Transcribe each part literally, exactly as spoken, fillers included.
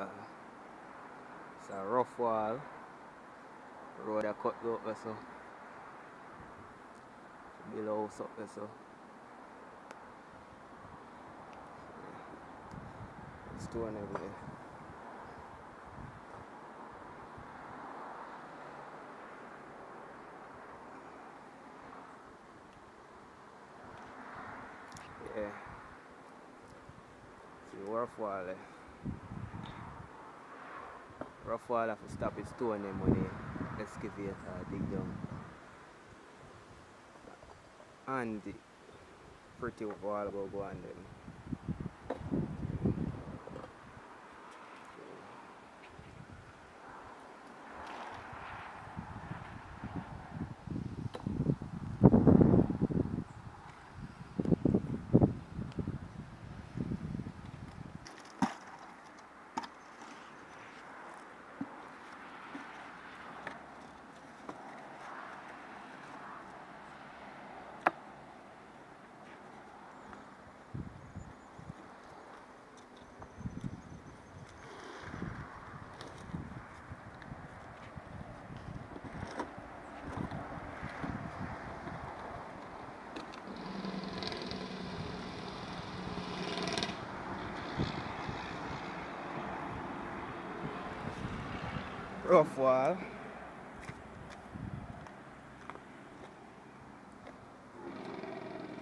uh, it's a rough wall. Road a cut out there, so build a house up there, so stone everywhere. Yeah, it's a rough wall there. Rough wall have to stop his stone them when they excavate or dig down. And the pretty wall will go on them. Rough wall.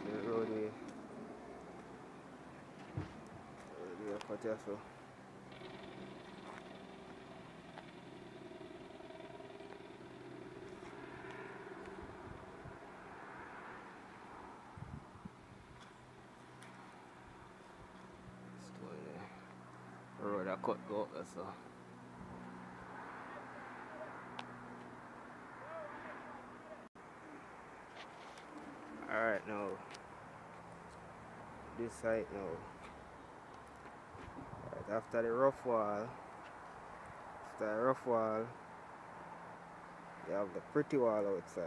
The road here. Road here, cut here, so. Stone there. Road I cut go up there, so. Alright, now this side now. Right after the rough wall, after the rough wall, you have the pretty wall outside.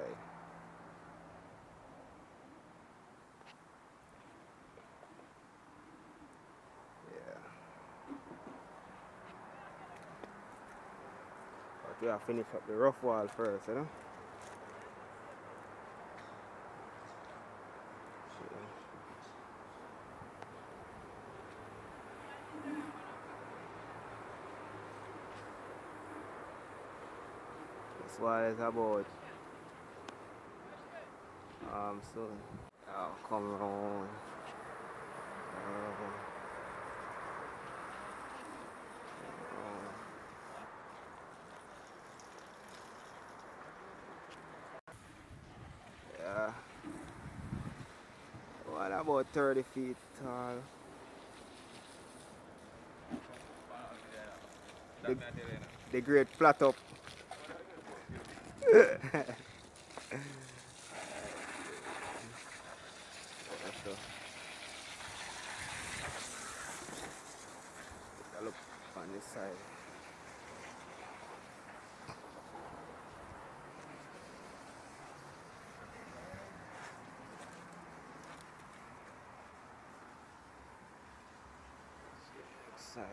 Yeah. But we have to finish up the rough wall first, you know? This wall is about um so I'll come around. Yeah, well, about thirty feet tall. The, the great flat up. Look on this side. Side.